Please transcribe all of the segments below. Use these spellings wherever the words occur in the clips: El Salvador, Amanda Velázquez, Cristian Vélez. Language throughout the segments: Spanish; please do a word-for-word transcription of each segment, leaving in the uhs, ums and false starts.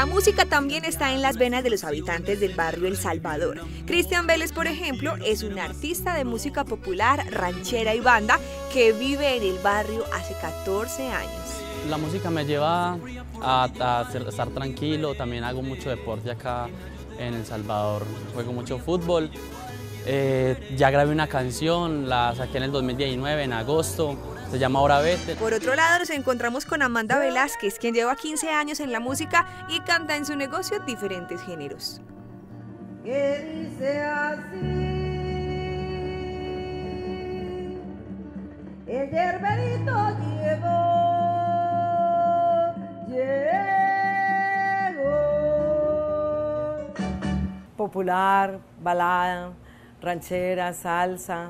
La música también está en las venas de los habitantes del barrio El Salvador. Cristian Vélez, por ejemplo, es un artista de música popular, ranchera y banda que vive en el barrio hace catorce años. La música me lleva a, a ser, estar tranquilo, también hago mucho deporte acá en El Salvador, juego mucho fútbol. Eh, ya grabé una canción, la saqué en el dos mil diecinueve, en agosto, se llama Ahora Vete. Por otro lado, nos encontramos con Amanda Velázquez, quien lleva quince años en la música y canta en su negocio diferentes géneros. ¿Qué dice así? El herberito llegó, llegó. Popular, balada, ranchera, salsa,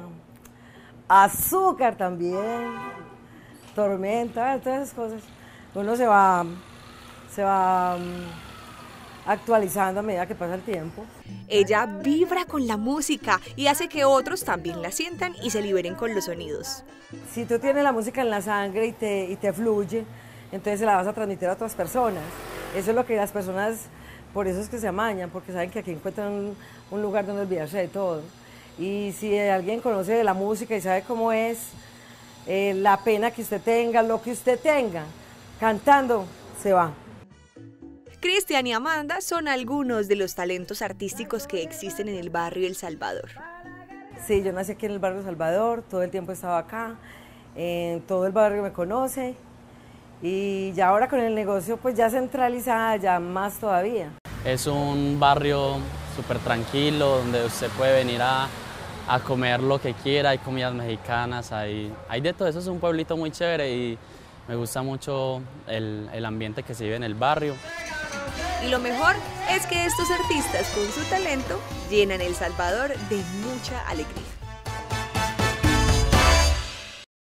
azúcar también, tormenta, todas esas cosas. Uno se va, se va actualizando a medida que pasa el tiempo. Ella vibra con la música y hace que otros también la sientan y se liberen con los sonidos. Si tú tienes la música en la sangre y te, y te fluye, entonces se la vas a transmitir a otras personas. Eso es lo que las personas, por eso es que se amañan, porque saben que aquí encuentran un, un lugar donde olvidarse de todo. Y si alguien conoce de la música y sabe cómo es, eh, la pena que usted tenga, lo que usted tenga, cantando se va. Cristian y Amanda son algunos de los talentos artísticos que existen en el barrio El Salvador. Sí, yo nací aquí en el barrio El Salvador, todo el tiempo he estado acá, eh, todo el barrio me conoce y ya ahora con el negocio pues ya centralizada, ya más todavía. Es un barrio súper tranquilo, donde usted puede venir a, a comer lo que quiera, hay comidas mexicanas, hay, hay de todo, eso es un pueblito muy chévere y me gusta mucho el, el ambiente que se vive en el barrio. Y lo mejor es que estos artistas con su talento llenan El Salvador de mucha alegría.